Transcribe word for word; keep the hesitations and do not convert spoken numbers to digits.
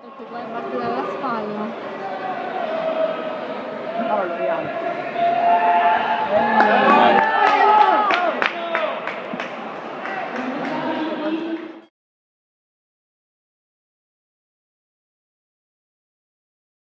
Perché poi parte dalla spalla. No,